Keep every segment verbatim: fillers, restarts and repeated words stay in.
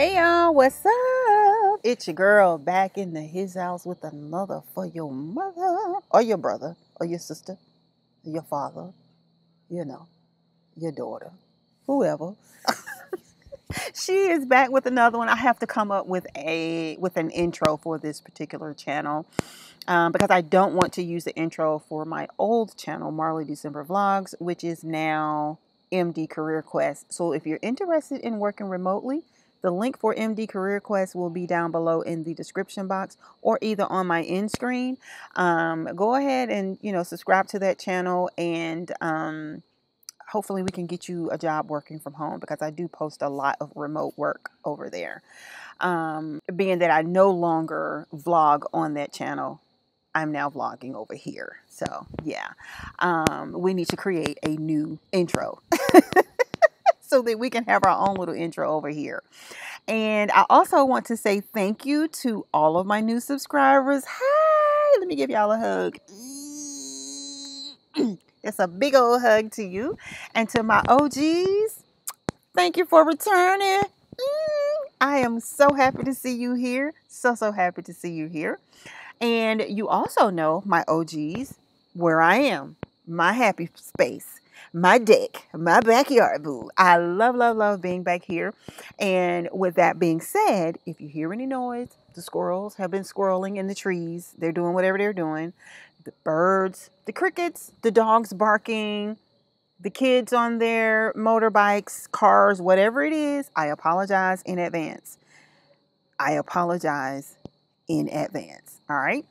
Hey y'all, what's up? It's your girl back in the his house with another for your mother or your brother or your sister, or your father, you know, your daughter, whoever. She is back with another one. I have to come up with a with an intro for this particular channel um, because I don't want to use the intro for my old channel, Marley December Vlogs, which is now M D Career Quest. So if you're interested in working remotely, the link for M D Career Quest will be down below in the description box or either on my end screen. Um, go ahead and, you know, subscribe to that channel, and um, hopefully we can get you a job working from home, because I do post a lot of remote work over there. Um, being that I no longer vlog on that channel, I'm now vlogging over here. So yeah, um, we need to create a new intro. So that we can have our own little intro over here. And I also want to say thank you to all of my new subscribers. Hi, let me give y'all a hug. It's a big old hug to you. And to my O Gs, thank you for returning. I am so happy to see you here. So, so happy to see you here. And you also know, my O Gs, where I am, my happy space. My deck, my backyard, boo. I love, love, love being back here. And with that being said, if you hear any noise, the squirrels have been squirreling in the trees. They're doing whatever they're doing. The birds, the crickets, the dogs barking, the kids on their motorbikes, cars, whatever it is, I apologize in advance. I apologize in advance. All right.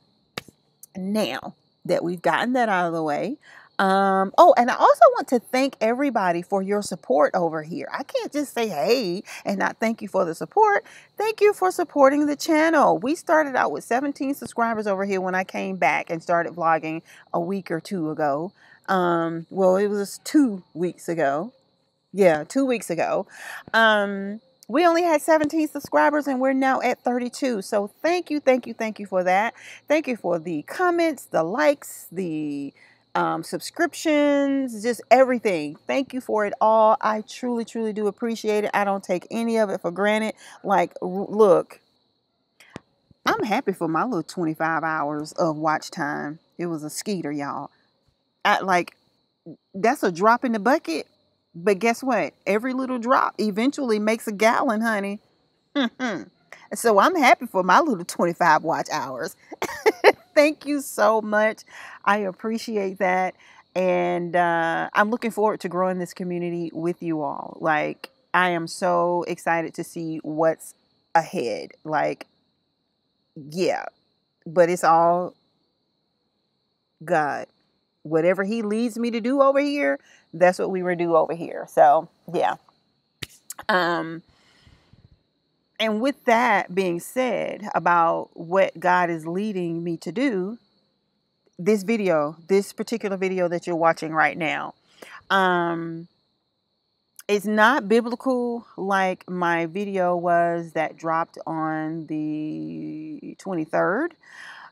Now that we've gotten that out of the way, Um, oh, and I also want to thank everybody for your support over here. I can't just say, hey, and not thank you for the support. Thank you for supporting the channel. We started out with seventeen subscribers over here when I came back and started vlogging a week or two ago. Um, well, it was two weeks ago. Yeah, two weeks ago. Um, we only had seventeen subscribers and we're now at thirty-two. So thank you, thank you, thank you for that. Thank you for the comments, the likes, the Um, subscriptions, just everything. Thank you for it all. I truly, truly do appreciate it. I don't take any of it for granted. Like, look, I'm happy for my little twenty-five hours of watch time. It was a skeeter, y'all. I, like, that's a drop in the bucket. But guess what? Every little drop eventually makes a gallon, honey. Mm-hmm. So I'm happy for my little twenty-five watch hours. Thank you so much. I appreciate that. And uh, I'm looking forward to growing this community with you all. Like, I am so excited to see what's ahead. Like, yeah, but it's all God. Whatever he leads me to do over here, that's what we were do over here. So, yeah. Um. And with that being said about what God is leading me to do, this video, this particular video that you're watching right now, um, it's not biblical like my video was that dropped on the twenty-third,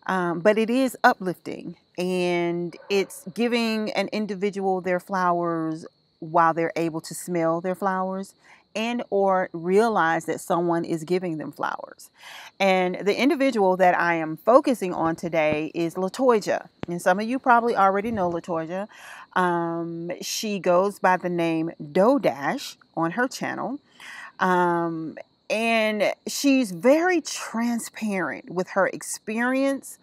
um, but it is uplifting, and it's giving an individual their flowers while they're able to smell their flowers, and or realize that someone is giving them flowers. And the individual that I am focusing on today is Latoija. And some of you probably already know Latoija. Um, she goes by the name doughdash on her channel. Um, and she's very transparent with her experience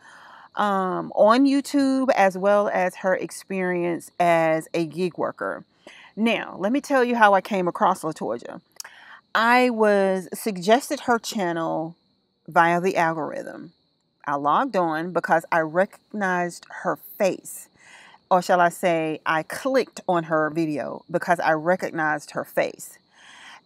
um, on YouTube, as well as her experience as a gig worker. Now, let me tell you how I came across Latoija. I was suggested her channel via the algorithm. I logged on because I recognized her face. Or shall I say, I clicked on her video because I recognized her face.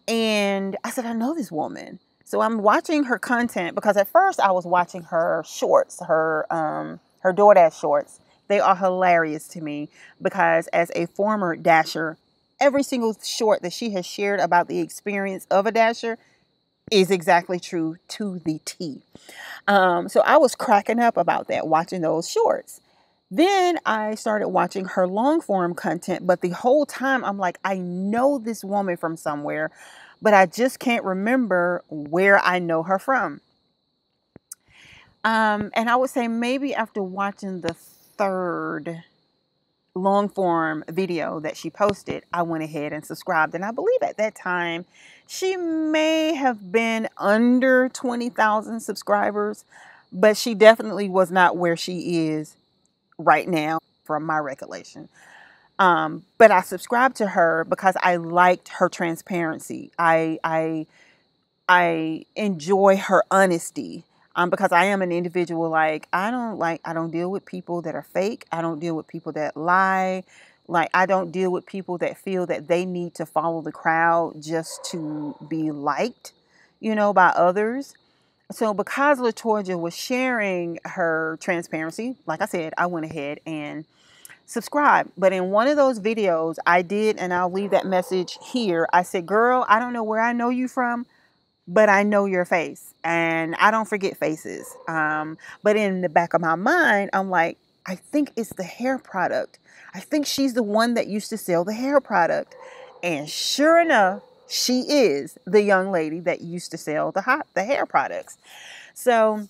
And I said, I know this woman. So I'm watching her content, because at first I was watching her shorts, her, um, her DoorDash shorts. They are hilarious to me because, as a former dasher, every single short that she has shared about the experience of a dasher is exactly true to the T. Um, so I was cracking up about that, watching those shorts. Then I started watching her long form content, but the whole time I'm like, I know this woman from somewhere, but I just can't remember where I know her from. Um, and I would say maybe after watching the third long form video that she posted, I went ahead and subscribed. And I believe at that time, she may have been under twenty thousand subscribers, but she definitely was not where she is right now from my recollection. Um, but I subscribed to her because I liked her transparency. I, I, I enjoy her honesty. Um, because I am an individual, like I don't like I don't deal with people that are fake. I don't deal with people that lie. Like I don't deal with people that feel that they need to follow the crowd just to be liked, you know, by others. So because Latoija was sharing her transparency, like I said, I went ahead and subscribed. But in one of those videos I did, and I'll leave that message here. I said, girl, I don't know where I know you from, but I know your face, and I don't forget faces. Um, but in the back of my mind, I'm like, I think it's the hair product. I think she's the one that used to sell the hair product. And sure enough, she is the young lady that used to sell the hot, the hair products. So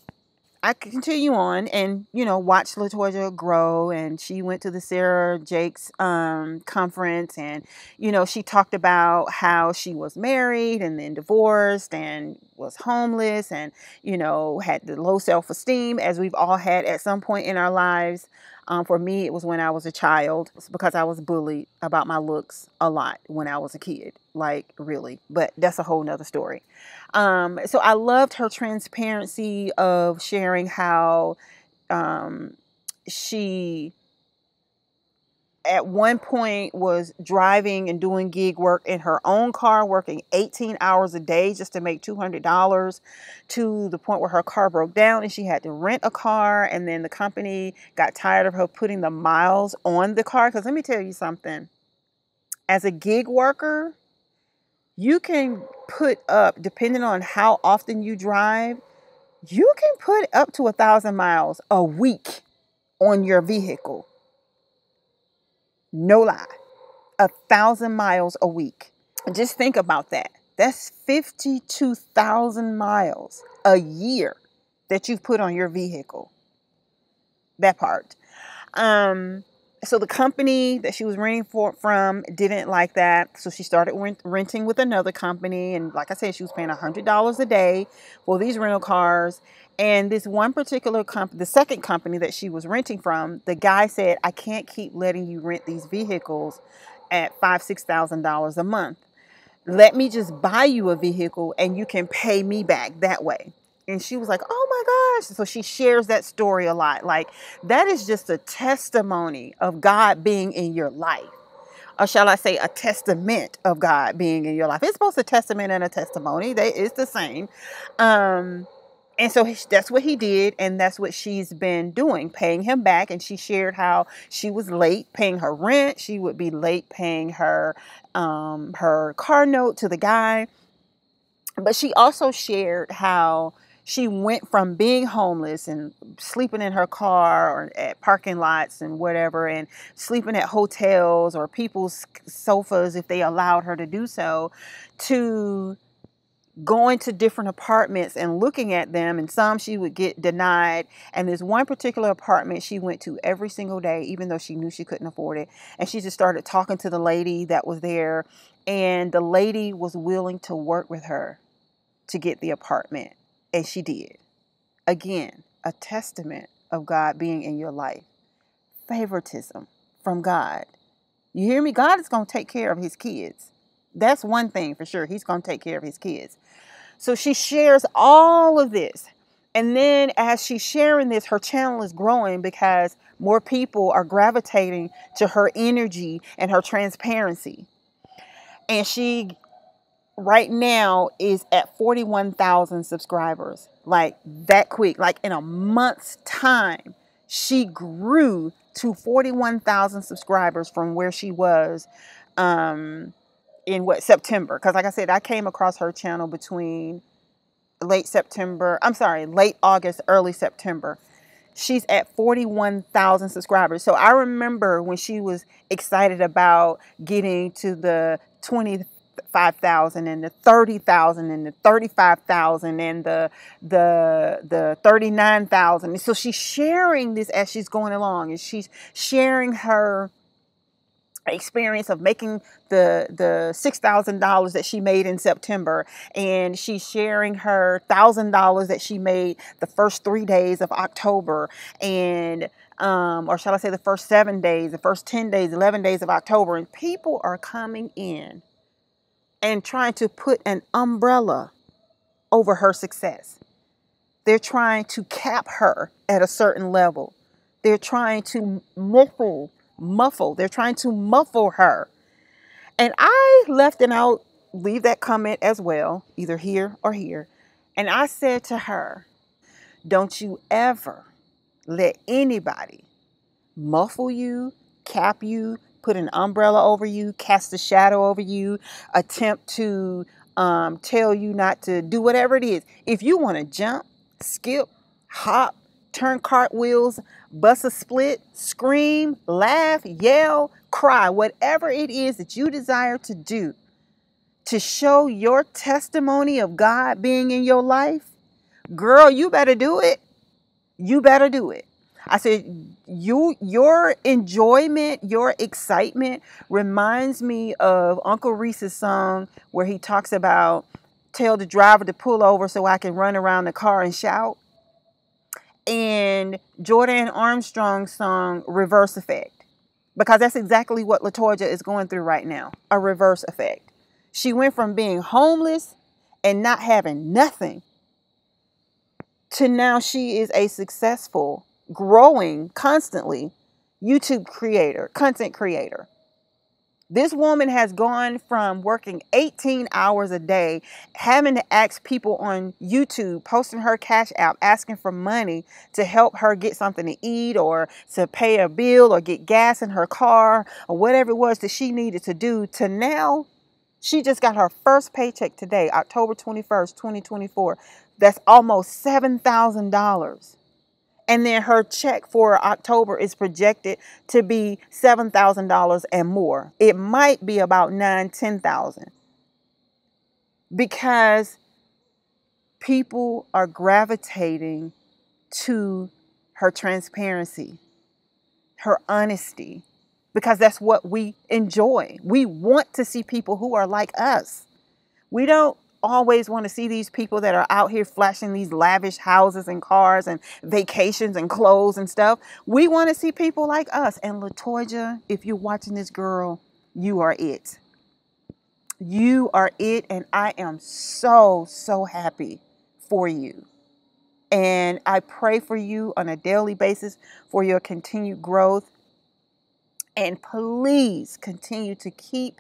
I continue on and, you know, watch Latoija grow. And she went to the Sarah Jake's um, conference, and, you know, she talked about how she was married and then divorced and was homeless and, you know, had the low self-esteem, as we've all had at some point in our lives. Um, for me, it was when I was a child, because I was bullied about my looks a lot when I was a kid, like really, but that's a whole nother story. Um, so I loved her transparency of sharing how um, she at one point was driving and doing gig work in her own car, working eighteen hours a day just to make two hundred dollars, to the point where her car broke down and she had to rent a car. And then the company got tired of her putting the miles on the car. Because let me tell you something, as a gig worker, you can put up, depending on how often you drive, you can put up to a thousand miles a week on your vehicle. No lie, a thousand miles a week. Just think about that. That's fifty-two thousand miles a year that you've put on your vehicle. That part. Um, so the company that she was renting for, from didn't like that. So she started rent, renting with another company. And like I said, she was paying one hundred dollars a day for these rental cars. And this one particular company, the second company that she was renting from, the guy said, I can't keep letting you rent these vehicles at five thousand, six thousand dollars a month. Let me just buy you a vehicle and you can pay me back that way. And she was like, oh my gosh. So she shares that story a lot. Like that is just a testimony of God being in your life. Or shall I say a testament of God being in your life. It's both a testament and a testimony. They, it's the same. Um... And so that's what he did. And that's what she's been doing, paying him back. And she shared how she was late paying her rent. She would be late paying her, um, her car note to the guy. But she also shared how she went from being homeless and sleeping in her car or at parking lots and whatever, and sleeping at hotels or people's sofas if they allowed her to do so, to going to different apartments and looking at them, and some she would get denied. And this one particular apartment she went to every single day, even though she knew she couldn't afford it. And she just started talking to the lady that was there, and the lady was willing to work with her to get the apartment. And she did. Again, a testament of God being in your life. Favoritism from God. You hear me? God is going to take care of his kids. That's one thing for sure. He's going to take care of his kids. So she shares all of this. And then as she's sharing this, her channel is growing because more people are gravitating to her energy and her transparency. And she right now is at forty-one thousand subscribers, like that quick, like in a month's time. She grew to forty-one thousand subscribers from where she was um, in what, September, because like I said, I came across her channel between late September, I'm sorry, late August, early September. She's at forty-one thousand subscribers. So I remember when she was excited about getting to the 20 twenty-five thousand and the thirty thousand and the thirty-five thousand and the, the, the thirty-nine thousand. So she's sharing this as she's going along, and she's sharing her experience of making the the six thousand dollars that she made in September, and she's sharing her thousand dollars that she made the first three days of October, and um or shall I say the first seven days, the first ten days, eleven days of October. And people are coming in and trying to put an umbrella over her success. They're trying to cap her at a certain level. They're trying to muffle muffle. They're trying to muffle her. And I left, and I'll leave that comment as well, either here or here. And I said to her, don't you ever let anybody muffle you, cap you, put an umbrella over you, cast a shadow over you, attempt to um, tell you not to do whatever it is. If you want to jump, skip, hop, turn cartwheels, bust a split, scream, laugh, yell, cry, whatever it is that you desire to do to show your testimony of God being in your life, girl, you better do it. You better do it. I said, you, your enjoyment, your excitement reminds me of Uncle Reese's song where he talks about, tell the driver to pull over so I can run around the car and shout. And Jordan Armstrong's song, Reverse Effect, because that's exactly what Latoija is going through right now, a reverse effect. She went from being homeless and not having nothing to now she is a successful, growing, constantly YouTube creator, content creator. This woman has gone from working eighteen hours a day, having to ask people on YouTube, posting her Cash App, asking for money to help her get something to eat or to pay a bill or get gas in her car or whatever it was that she needed to do, to now she just got her first paycheck today, October twenty-first, twenty twenty-four. That's almost seven thousand dollars. And then her check for October is projected to be seven thousand dollars and more. It might be about nine, ten thousand, because people are gravitating to her transparency, her honesty, because that's what we enjoy. We want to see people who are like us. We don't always want to see these people that are out here flashing these lavish houses and cars and vacations and clothes and stuff. We want to see people like us. And Latoija, if you're watching this, girl, you are it. You are it. And I am so, so happy for you. And I pray for you on a daily basis for your continued growth. And please continue to keep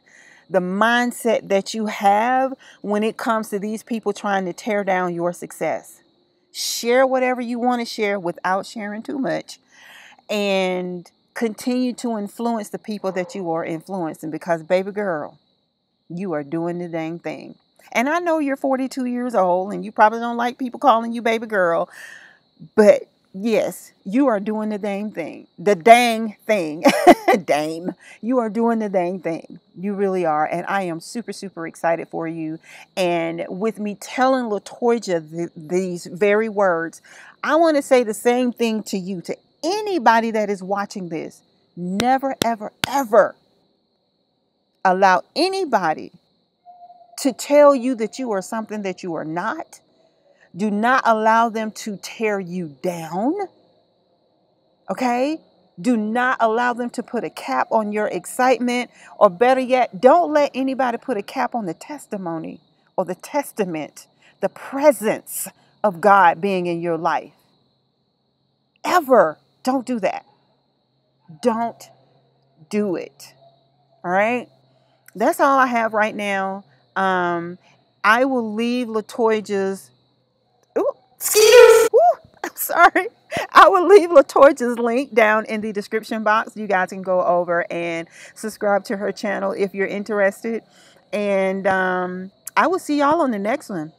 the mindset that you have when it comes to these people trying to tear down your success. Share whatever you want to share without sharing too much, and continue to influence the people that you are influencing, because baby girl, you are doing the dang thing. And I know you're forty-two years old and you probably don't like people calling you baby girl, but yes, you are doing the dang thing. The dang thing. Dame. You are doing the dang thing. You really are. And I am super, super excited for you. And with me telling Latoija th these very words, I want to say the same thing to you, to anybody that is watching this. Never, ever, ever allow anybody to tell you that you are something that you are not. Do not allow them to tear you down, okay? Do not allow them to put a cap on your excitement, or better yet, don't let anybody put a cap on the testimony or the testament, the presence of God being in your life. Ever. Don't do that. Don't do it, all right? That's all I have right now. Um, I will leave Latoija's Excuse. Woo, I'm sorry. I will leave Latoija's link down in the description box. You guys can go over and subscribe to her channel if you're interested. And um, I will see y'all on the next one.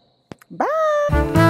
Bye.